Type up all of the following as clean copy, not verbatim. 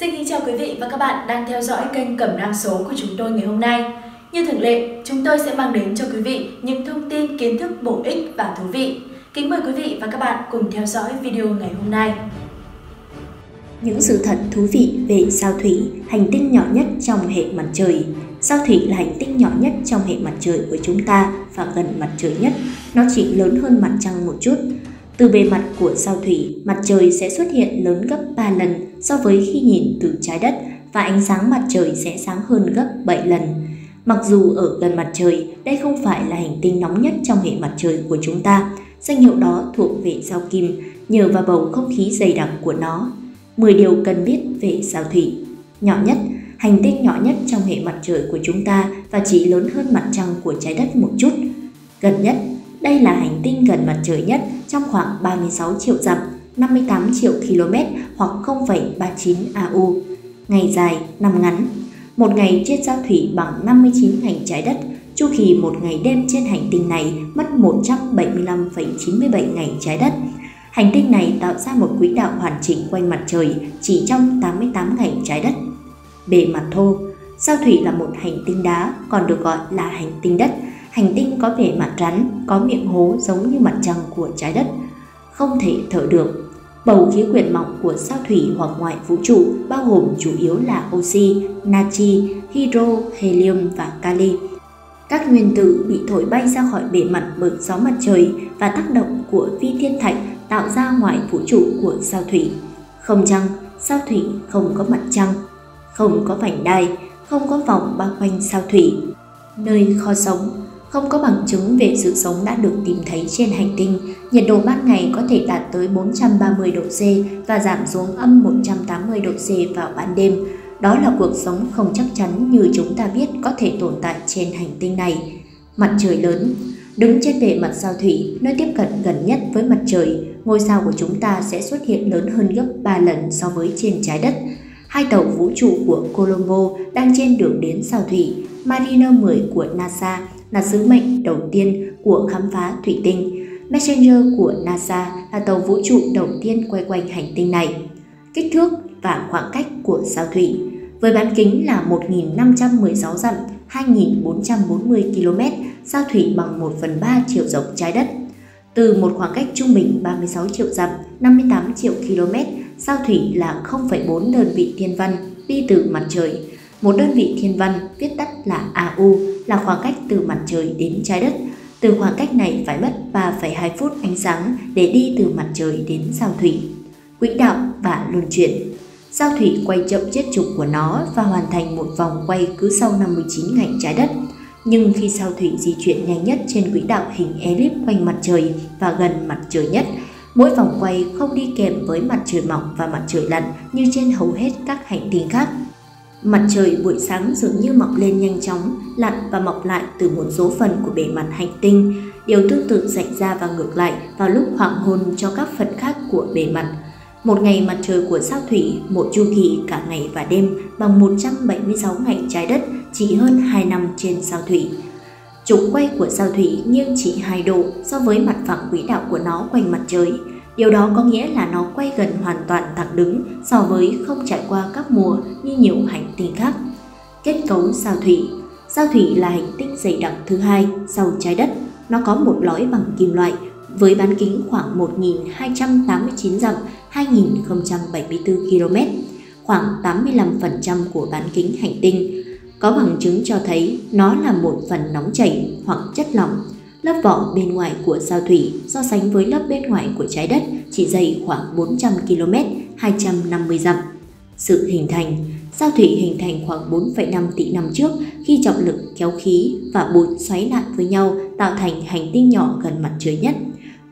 Xin kính chào quý vị và các bạn đang theo dõi kênh Cẩm Nang Số của chúng tôi ngày hôm nay. Như thường lệ, chúng tôi sẽ mang đến cho quý vị những thông tin kiến thức bổ ích và thú vị. Kính mời quý vị và các bạn cùng theo dõi video ngày hôm nay. Những sự thật thú vị về sao Thủy, hành tinh nhỏ nhất trong hệ mặt trời. Sao Thủy là hành tinh nhỏ nhất trong hệ mặt trời của chúng ta và gần mặt trời nhất. Nó chỉ lớn hơn mặt trăng một chút. Từ bề mặt của sao Thủy, mặt trời sẽ xuất hiện lớn gấp 3 lần so với khi nhìn từ trái đất và ánh sáng mặt trời sẽ sáng hơn gấp 7 lần. Mặc dù ở gần mặt trời, đây không phải là hành tinh nóng nhất trong hệ mặt trời của chúng ta. Danh hiệu đó thuộc về sao Kim, nhờ vào bầu không khí dày đặc của nó. 10 điều cần biết về sao Thủy. Nhỏ nhất, hành tinh nhỏ nhất trong hệ mặt trời của chúng ta và chỉ lớn hơn mặt trăng của trái đất một chút. Gần nhất, đây là hành tinh gần mặt trời nhất trong khoảng 36 triệu dặm, 58 triệu km hoặc 0,39 AU. Ngày dài, năm ngắn. Một ngày trên sao Thủy bằng 59 ngày trái đất, chu kỳ một ngày đêm trên hành tinh này mất 175,97 ngày trái đất. Hành tinh này tạo ra một quỹ đạo hoàn chỉnh quanh mặt trời chỉ trong 88 ngày trái đất. Bề mặt thô, sao Thủy là một hành tinh đá, còn được gọi là hành tinh đất. Hành tinh có bề mặt rắn, có miệng hố giống như mặt trăng của trái đất. Không thể thở được. Bầu khí quyển mỏng của sao Thủy hoặc ngoại vũ trụ bao gồm chủ yếu là oxy, natri, hydro, helium và kali. Các nguyên tử bị thổi bay ra khỏi bề mặt bởi gió mặt trời và tác động của vi thiên thạch tạo ra ngoại vũ trụ của sao Thủy. Không trăng, sao Thủy không có mặt trăng, không có vành đai, không có vòng bao quanh sao Thủy. Nơi kho sống, không có bằng chứng về sự sống đã được tìm thấy trên hành tinh. Nhiệt độ ban ngày có thể đạt tới 430 độ C và giảm xuống âm 180 độ C vào ban đêm. Đó là cuộc sống không chắc chắn như chúng ta biết có thể tồn tại trên hành tinh này. Mặt trời lớn, đứng trên bề mặt sao Thủy, nơi tiếp cận gần nhất với mặt trời, ngôi sao của chúng ta sẽ xuất hiện lớn hơn gấp 3 lần so với trên trái đất. Hai tàu vũ trụ của Colombo đang trên đường đến sao Thủy. Mariner 10 của NASA là sứ mệnh đầu tiên của khám phá thủy tinh. Messenger của NASA là tàu vũ trụ đầu tiên quay quanh hành tinh này. Kích thước và khoảng cách của sao Thủy với bán kính là 1.516 dặm, 2.440 km, sao Thủy bằng 1/3 chiều rộng trái đất. Từ một khoảng cách trung bình 36 triệu dặm, 58 triệu km, sao Thủy là 0,4 đơn vị thiên văn đi từ mặt trời. Một đơn vị thiên văn, viết tắt là AU, là khoảng cách từ mặt trời đến trái đất. Từ khoảng cách này phải mất 3,2 phút ánh sáng để đi từ mặt trời đến sao Thủy. Quỹ đạo và luân chuyển. Sao Thủy quay chậm chiết trục của nó và hoàn thành một vòng quay cứ sau 59 ngày trái đất. Nhưng khi sao Thủy di chuyển nhanh nhất trên quỹ đạo hình elip quanh mặt trời và gần mặt trời nhất, mỗi vòng quay không đi kèm với mặt trời mọc và mặt trời lặn như trên hầu hết các hành tinh khác. Mặt trời buổi sáng dường như mọc lên nhanh chóng, lặn và mọc lại từ một số phần của bề mặt hành tinh. Điều tương tự xảy ra và ngược lại vào lúc hoàng hôn cho các phần khác của bề mặt. Một ngày mặt trời của sao Thủy, một chu kỳ cả ngày và đêm, bằng 176 ngày trái đất, chỉ hơn 2 năm trên sao Thủy. Trục quay của sao Thủy nghiêng chỉ 2 độ so với mặt phẳng quỹ đạo của nó quanh mặt trời. Điều đó có nghĩa là nó quay gần hoàn toàn thẳng đứng so với không trải qua các mùa như nhiều hành tinh khác. Kết cấu sao Thủy. Sao Thủy là hành tinh dày đặc thứ hai sau trái đất. Nó có một lõi bằng kim loại với bán kính khoảng 1.289 dặm, 2.074 km, khoảng 85% của bán kính hành tinh. Có bằng chứng cho thấy nó là một phần nóng chảy hoặc chất lỏng. Lớp vỏ bên ngoài của sao Thủy so sánh với lớp bên ngoài của trái đất chỉ dày khoảng 400 km, 250 dặm. Sự hình thành. Sao Thủy hình thành khoảng 4,5 tỷ năm trước khi trọng lực kéo khí và bụi xoáy lại với nhau tạo thành hành tinh nhỏ gần mặt trời nhất.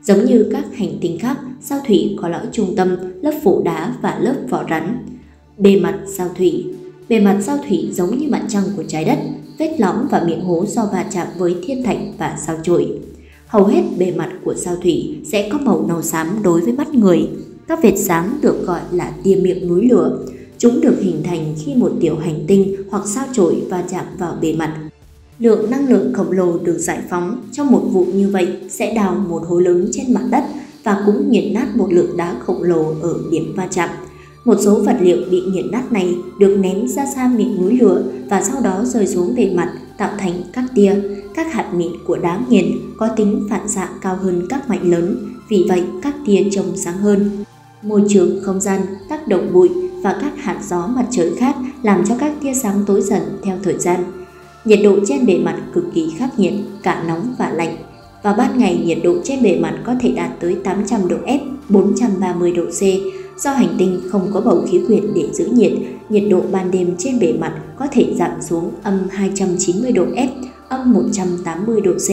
Giống như các hành tinh khác, sao Thủy có lõi trung tâm, lớp phủ đá và lớp vỏ rắn. Bề mặt sao Thủy. Bề mặt sao Thủy giống như mặt trăng của trái đất, vết lõm và miệng hố do va chạm với thiên thạch và sao chổi. Hầu hết bề mặt của sao Thủy sẽ có màu xám đối với mắt người. Các vệt sáng được gọi là tia miệng núi lửa. Chúng được hình thành khi một tiểu hành tinh hoặc sao chổi va chạm vào bề mặt. Lượng năng lượng khổng lồ được giải phóng trong một vụ như vậy sẽ đào một hố lớn trên mặt đất và cũng nghiền nát một lượng đá khổng lồ ở điểm va chạm. Một số vật liệu bị nghiền nát này được ném ra xa miệng núi lửa và sau đó rơi xuống bề mặt tạo thành các tia. Các hạt mịn của đá nghiền có tính phản xạ cao hơn các mảnh lớn, vì vậy các tia trông sáng hơn. Môi trường không gian, tác động bụi và các hạt gió mặt trời khác làm cho các tia sáng tối dần theo thời gian. Nhiệt độ trên bề mặt cực kỳ khắc nghiệt, cả nóng và lạnh. Vào ban ngày, nhiệt độ trên bề mặt có thể đạt tới 800 độ F, 430 độ C. Do hành tinh không có bầu khí quyển để giữ nhiệt, nhiệt độ ban đêm trên bề mặt có thể giảm xuống âm 290 độ F, âm 180 độ C.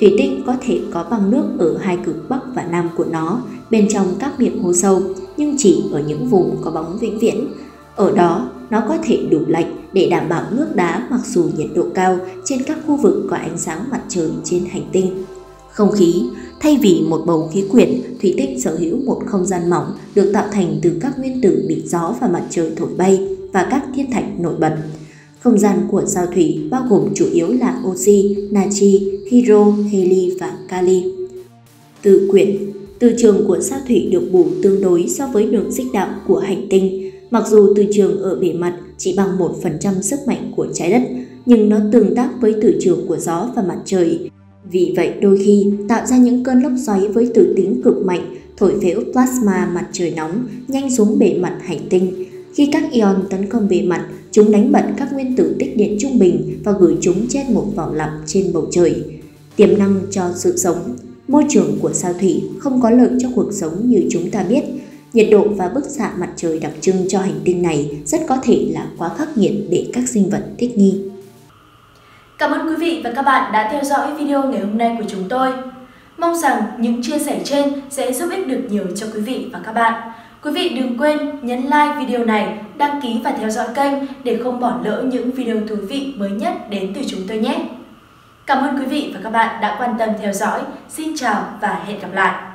Thủy tinh có thể có băng nước ở hai cực Bắc và Nam của nó, bên trong các miệng hố sâu, nhưng chỉ ở những vùng có bóng vĩnh viễn. Ở đó, nó có thể đủ lạnh để đảm bảo nước đá mặc dù nhiệt độ cao trên các khu vực có ánh sáng mặt trời trên hành tinh. Không khí, thay vì một bầu khí quyển, thủy tinh sở hữu một không gian mỏng được tạo thành từ các nguyên tử bị gió và mặt trời thổi bay và các thiên thạch nổi bật. Không gian của sao Thủy bao gồm chủ yếu là oxy, natri, hydro, heli và kali. Từ quyển, từ trường của sao Thủy được bù tương đối so với đường xích đạo của hành tinh. Mặc dù từ trường ở bề mặt chỉ bằng 1% sức mạnh của trái đất, nhưng nó tương tác với từ trường của gió và mặt trời. Vì vậy đôi khi tạo ra những cơn lốc xoáy với từ tính cực mạnh, thổi phễu plasma mặt trời nóng nhanh xuống bề mặt hành tinh. Khi các ion tấn công bề mặt, chúng đánh bật các nguyên tử tích điện trung bình và gửi chúng trên một vỏ lặp trên bầu trời. Tiềm năng cho sự sống. Môi trường của sao Thủy không có lợi cho cuộc sống như chúng ta biết. Nhiệt độ và bức xạ mặt trời đặc trưng cho hành tinh này rất có thể là quá khắc nghiệt để các sinh vật thích nghi. Cảm ơn quý vị và các bạn đã theo dõi video ngày hôm nay của chúng tôi. Mong rằng những chia sẻ trên sẽ giúp ích được nhiều cho quý vị và các bạn. Quý vị đừng quên nhấn like video này, đăng ký và theo dõi kênh để không bỏ lỡ những video thú vị mới nhất đến từ chúng tôi nhé. Cảm ơn quý vị và các bạn đã quan tâm theo dõi. Xin chào và hẹn gặp lại.